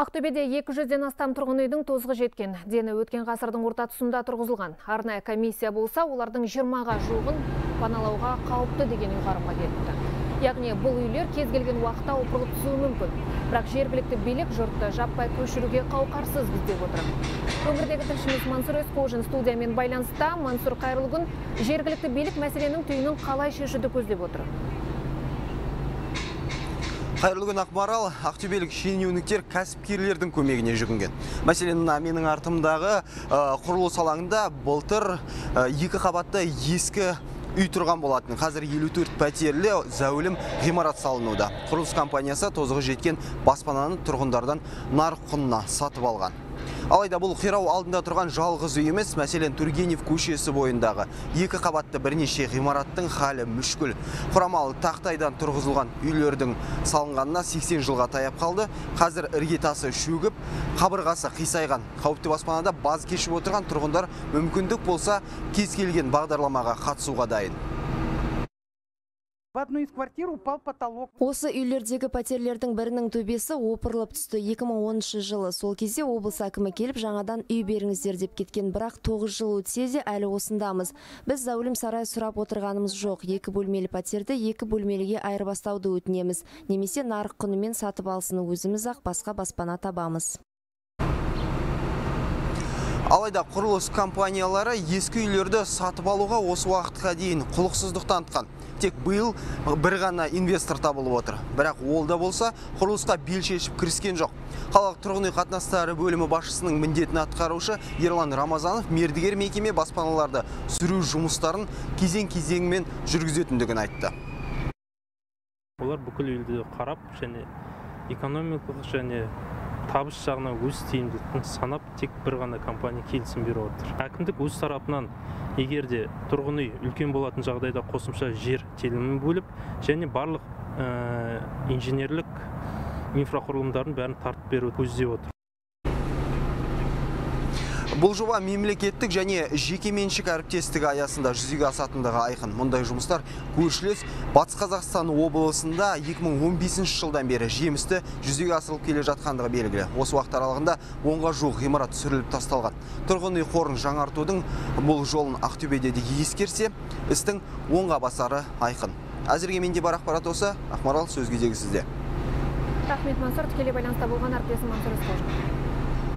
Ақтөбеде 200-ден астам тұрғын үйдің тозығы жеткен. Дені өткен ғасырдың орта тұсында тұрғызылған. Арнайы комиссия болса, олардың 20-ға жуығын паналауға қауіпті деген ұйғарымға келіпті. Яғни бұл үйлер кез келген уақытта опырылып түсуі мүмкін. Бірақ жергілікті билік жұртты жаппай көшіруге қауқарсыз деп отыр. Өңірдегі тілшіміз Мансұр Есқожин студиямен байланыста. Мансұр, қайырлы күн. Жергілікті билік мәселенің түйінін қалай шешуді көздеп отыр? Қайырлы күн, Ахмарал. Ақтөбелік шенеуніктер кәсіпкерлердің көмегіне жүгінген. Мәселен, менің артымдағы құрылыс алаңында былтыр 2 қабатты ескі үй тұрған болатын. Қазір 54 пәтерлі зәулім ғимарат салынуда. Құрылыс компаниясы тозығы жеткен баспананы тұрғындардан нарық құнына сатып алған. Алайда бұл қирау алдында тұрған жалғыз үй емес, мәселен Тургенев көшесі бойындағы 2 қабатты бірнеше ғимараттың халі мүшкіл. Құрамалы тақтайдан тұрғызылған үйлердің салынғанына 80 жылға таяп қалды. Қазір іргетасы шөгіп, қабырғасы қисайған. Қауіпті баспанада баз кешіп отырған тұрғындар мүмкіндік болса, кез келген бағдарламаға қатысуға дайын. Осы үйлердегі пәтерлердің бірінің төбесі опырылып түсті. 2010 жылы сол кезде облыс әкімі келіп жаңадан үй беріңіздер деп кеткен, бірақ 9 жыл өтсе де әлі осындамыз. Біз зәулім сарай сұрап отырғанымыз жоқ. 2 бөлмелі пәтерді 2 бөлмеліге айырбастауды өтінеміз. Немесе нарық құнымен сатып алсын, өзіміз ақ басқа баспана табамыз. Алайда құрылыс компаниялары ескі үйлерді сатып алуға осы уақытқа дейін құлықсыздық танытқан. Тек биыл бір ғана инвестор табылып отыр. Бірақ ол да болса, құрылысқа бел шешіп кіріскен жоқ. Қалалық тұрғын үй қатынастары бөлімі басшысының міндетін атқарушы Ерлан Рамазанов мердігер мекеме баспаналарды сүру жұмыстарын кезең-кезеңмен жүргізетіндігін айтты. Олар бүкіл үйлерді қарап, және экономикалық және табыс жағына өз тиімділікті санап, тек бір ғана компания келісім беріп отыр. Әкімдік өз тарапынан егер де тұрғын үй үлкен болатын жағдайда қосымша жер телімін бөліп, және барлық инженерлік инфрақұрылымдарын бәрін тартып беруді көздеп отыр. Бұл жоба мемлекеттік және жекеменшік әріптестігі аясында жүзеге асатындығы айқын. Мұндай жұмыстар көршілес Батыс Қазақстан облысында 2015 жылдан бері жемісті жүзеге асырылып келе жатқандығы белгілі. Осы уақыт аралығында 10-ға жуық ғимарат сүріліп тасталған. Тұрғын үй қорын жаңартудың бұл жолын Ақтөбеде де ескерсе, істің оңға басары айқын. Әзірге менде бар ақпарат осы. Ахмарал, сөз кезегі сізде. Рахмет, Мансұр. Тікелей байланыста болған әріптесім Мансұр Есқожин.